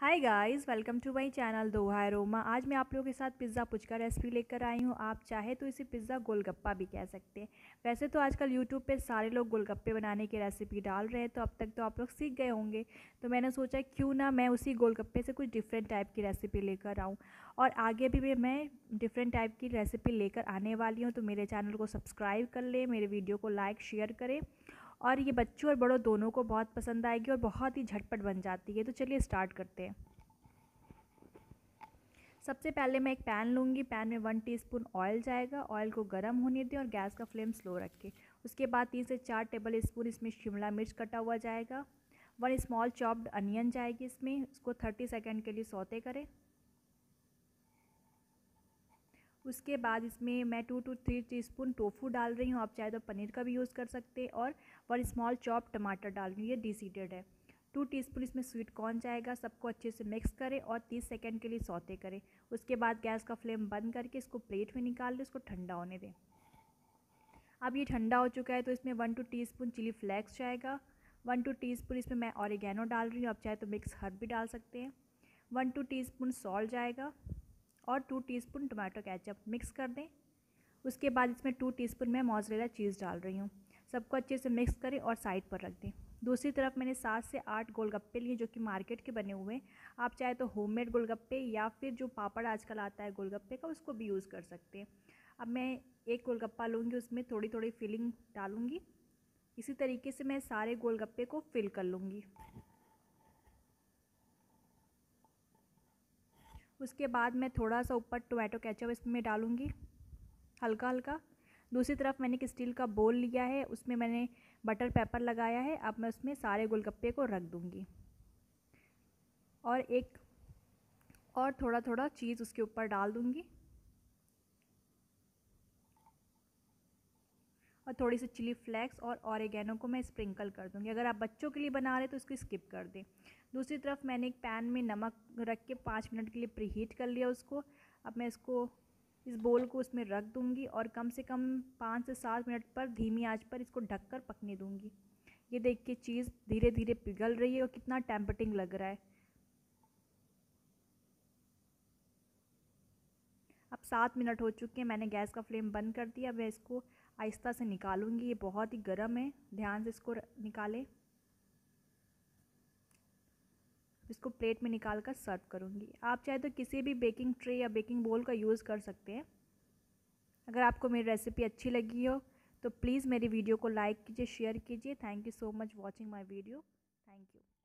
Hi guys, welcome to my channel Doha Aroma. आज मैं आप लोगों के साथ पिज़्ज़ा पुचका रेसिपी लेकर आई हूँ। आप चाहे तो इसे पिज़्ज़ा गोलगप्पा भी कह सकते हैं। वैसे तो आजकल यूट्यूब पे सारे लोग गोलगप्पे बनाने की रेसिपी डाल रहे हैं, तो अब तक तो आप लोग सीख गए होंगे। तो मैंने सोचा क्यों ना मैं उसी गोलगप्पे से कुछ डिफरेंट टाइप की रेसिपी लेकर आऊँ, और आगे भी मैं डिफरेंट टाइप की रेसिपी लेकर आने वाली हूँ। तो मेरे चैनल को सब्सक्राइब कर लें, मेरे वीडियो को लाइक शेयर करें, और ये बच्चों और बड़ों दोनों को बहुत पसंद आएगी और बहुत ही झटपट बन जाती है। तो चलिए स्टार्ट करते हैं। सबसे पहले मैं एक पैन लूँगी। पैन में 1 टीस्पून ऑयल जाएगा। ऑयल को गर्म होने दें और गैस का फ्लेम स्लो रखें। उसके बाद 3 से 4 टेबल स्पून इसमें शिमला मिर्च कटा हुआ जाएगा। 1 स्मॉल चॉप्ड अनियन जाएगी इसमें। उसको 30 सेकेंड के लिए सौते करें। उसके बाद इसमें मैं 2 से 3 टीस्पून टोफू डाल रही हूँ। आप चाहे तो पनीर का भी यूज़ कर सकते हैं। और 1 स्मॉल चॉप टमाटर डाल रही हूँ, ये डीसीडेड है। 2 टीस्पून इसमें स्वीट कॉर्न जाएगा। सबको अच्छे से मिक्स करें और 30 सेकंड के लिए सौते करें। उसके बाद गैस का फ्लेम बंद करके इसको प्लेट में निकाल लें, उसको ठंडा होने दें। अब ये ठंडा हो चुका है, तो इसमें 1-2 टीस्पून चिली फ्लेक्स जाएगा। 1-2 टीस्पून इसमें मैं ऑरिगेनो डाल रही हूँ। आप चाहे तो मिक्स हर्ब भी डाल सकते हैं। 1-2 टीस्पून सॉल्ट जाएगा और 2 टीस्पून टमाटो केचप मिक्स कर दें। उसके बाद इसमें 2 टीस्पून मैं मोज़रेला चीज़ डाल रही हूँ। सबको अच्छे से मिक्स करें और साइड पर रख दें। दूसरी तरफ मैंने 7 से 8 गोलगप्पे लिए, जो कि मार्केट के बने हुए हैं। आप चाहे तो होममेड गोलगप्पे या फिर जो पापड़ आजकल आता है गोलगप्पे का, उसको भी यूज़ कर सकते हैं। अब मैं एक गोलगप्पा लूँगी, उसमें थोड़ी थोड़ी फिलिंग डालूँगी। इसी तरीके से मैं सारे गोलगप्पे को फिल कर लूँगी। उसके बाद मैं थोड़ा सा ऊपर टोमेटो केचप इसमें डालूँगी, हल्का हल्का। दूसरी तरफ मैंने एक स्टील का बोल लिया है, उसमें मैंने बटर पेपर लगाया है। अब मैं उसमें सारे गोलगप्पे को रख दूँगी और एक और थोड़ा थोड़ा चीज़ उसके ऊपर डाल दूँगी, और थोड़ी सी चिली फ्लेक्स और ऑरिगेनो को मैं स्प्रिंकल कर दूँगी। अगर आप बच्चों के लिए बना रहे हैं तो इसको स्किप कर दें। दूसरी तरफ मैंने एक पैन में नमक रख के 5 मिनट के लिए प्रीहीट कर लिया उसको। अब मैं इसको इस बोल को उसमें रख दूँगी और कम से कम 5 से 7 मिनट पर धीमी आंच पर इसको ढककर पकने दूँगी। ये देखिए चीज़ धीरे धीरे पिघल रही है और कितना टेम्पटिंग लग रहा है। अब 7 मिनट हो चुके हैं, मैंने गैस का फ्लेम बंद कर दिया। अब मैं इसको आहिस्ता से निकालूंगी। ये बहुत ही गर्म है, ध्यान से इसको निकालें। इसको प्लेट में निकाल कर सर्व करूंगी। आप चाहे तो किसी भी बेकिंग ट्रे या बेकिंग बोल का यूज़ कर सकते हैं। अगर आपको मेरी रेसिपी अच्छी लगी हो तो प्लीज़ मेरी वीडियो को लाइक कीजिए, शेयर कीजिए। Thank you so much watching my video. Thank you.